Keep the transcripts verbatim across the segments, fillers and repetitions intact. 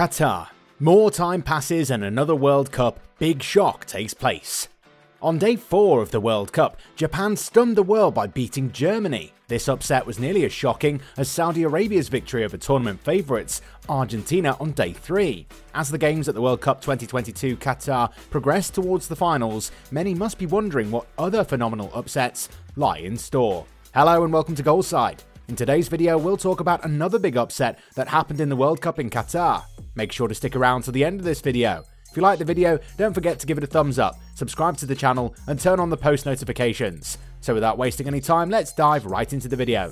Qatar. More time passes and another World Cup big shock takes place. On day four of the World Cup, Japan stunned the world by beating Germany. This upset was nearly as shocking as Saudi Arabia's victory over tournament favourites, Argentina, on day three. As the games at the World Cup twenty twenty-two Qatar progress towards the finals, many must be wondering what other phenomenal upsets lie in store. Hello and welcome to Goalside. In today's video, we'll talk about another big upset that happened in the World Cup in Qatar. Make sure to stick around to the end of this video. If you like the video, don't forget to give it a thumbs up, subscribe to the channel, and turn on the post notifications. So without wasting any time, let's dive right into the video.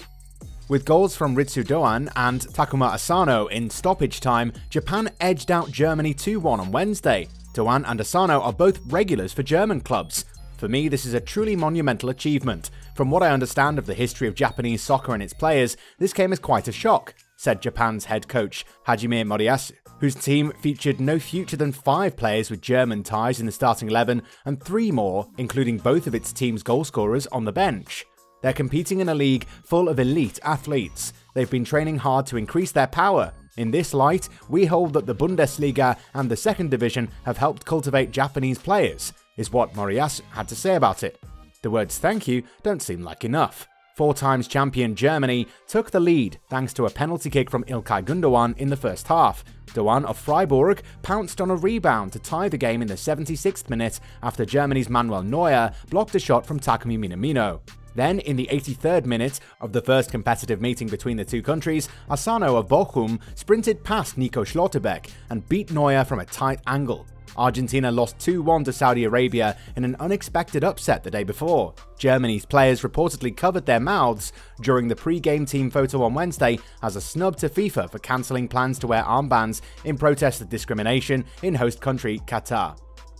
With goals from Ritsu Doan and Takuma Asano in stoppage time, Japan edged out Germany two one on Wednesday. Doan and Asano are both regulars for German clubs. For me, this is a truly monumental achievement. From what I understand of the history of Japanese soccer and its players, this came as quite a shock, said Japan's head coach Hajime Moriyasu, whose team featured no fewer than five players with German ties in the starting eleven and three more, including both of its team's goalscorers, on the bench. They're competing in a league full of elite athletes. They've been training hard to increase their power. In this light, we hold that the Bundesliga and the second division have helped cultivate Japanese players, is what Moriyasu had to say about it. The words "thank you" don't seem like enough. Four times champion Germany took the lead thanks to a penalty kick from Ilkay Gundogan in the first half. Doan of Freiburg pounced on a rebound to tie the game in the seventy-sixth minute after Germany's Manuel Neuer blocked a shot from Takumi Minamino. Then, in the eighty-third minute of the first competitive meeting between the two countries, Asano of Bochum sprinted past Nico Schlotterbeck and beat Neuer from a tight angle. Argentina lost two one to Saudi Arabia in an unexpected upset the day before. Germany's players reportedly covered their mouths during the pre-game team photo on Wednesday as a snub to FIFA for cancelling plans to wear armbands in protest of discrimination in host country Qatar.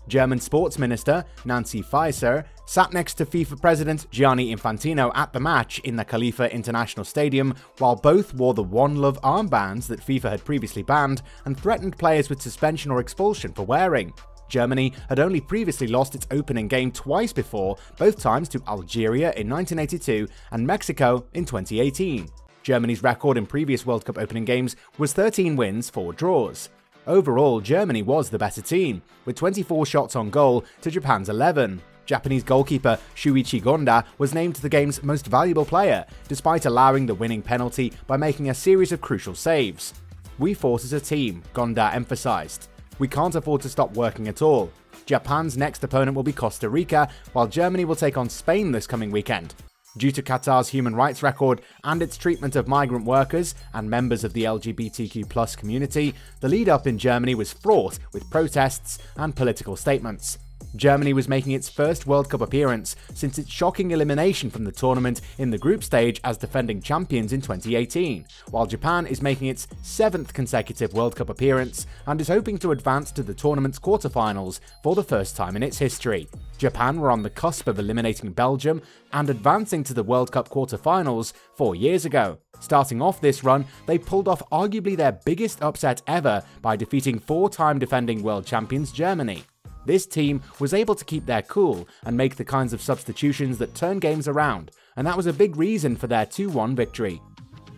German sports minister Nancy Faeser sat next to FIFA president Gianni Infantino at the match in the Khalifa International Stadium, while both wore the One Love armbands that FIFA had previously banned and threatened players with suspension or expulsion for wearing. Germany had only previously lost its opening game twice before, both times to Algeria in nineteen eighty-two and Mexico in twenty eighteen. Germany's record in previous World Cup opening games was thirteen wins, four draws. Overall, Germany was the better team, with twenty-four shots on goal to Japan's eleven. Japanese goalkeeper Shuichi Gonda was named the game's most valuable player, despite allowing the winning penalty by making a series of crucial saves. "We fought as a team," Gonda emphasized. "We can't afford to stop working at all." Japan's next opponent will be Costa Rica, while Germany will take on Spain this coming weekend. Due to Qatar's human rights record and its treatment of migrant workers and members of the L G B T Q plus community, the lead-up in Germany was fraught with protests and political statements. Germany was making its first World Cup appearance since its shocking elimination from the tournament in the group stage as defending champions in twenty eighteen, while Japan is making its seventh consecutive World Cup appearance and is hoping to advance to the tournament's quarterfinals for the first time in its history. Japan were on the cusp of eliminating Belgium and advancing to the World Cup quarterfinals four years ago. Starting off this run, they pulled off arguably their biggest upset ever by defeating four-time defending world champions Germany. This team was able to keep their cool and make the kinds of substitutions that turn games around, and that was a big reason for their two one victory.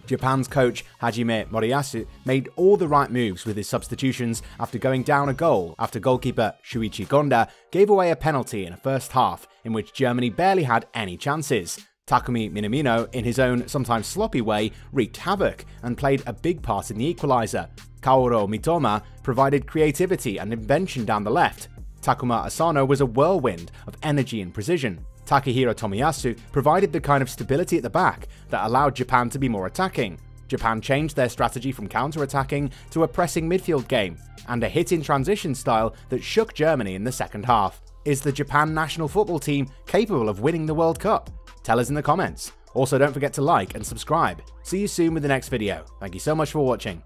Japan's coach Hajime Moriyasu made all the right moves with his substitutions after going down a goal after goalkeeper Shuichi Gonda gave away a penalty in a first half in which Germany barely had any chances. Takumi Minamino, in his own sometimes sloppy way, wreaked havoc and played a big part in the equaliser. Kaoru Mitoma provided creativity and invention down the left. Takuma Asano was a whirlwind of energy and precision. Takehiro Tomiyasu provided the kind of stability at the back that allowed Japan to be more attacking. Japan changed their strategy from counter-attacking to a pressing midfield game, and a hit-in-transition style that shook Germany in the second half. Is the Japan national football team capable of winning the World Cup? Tell us in the comments. Also, don't forget to like and subscribe. See you soon with the next video. Thank you so much for watching.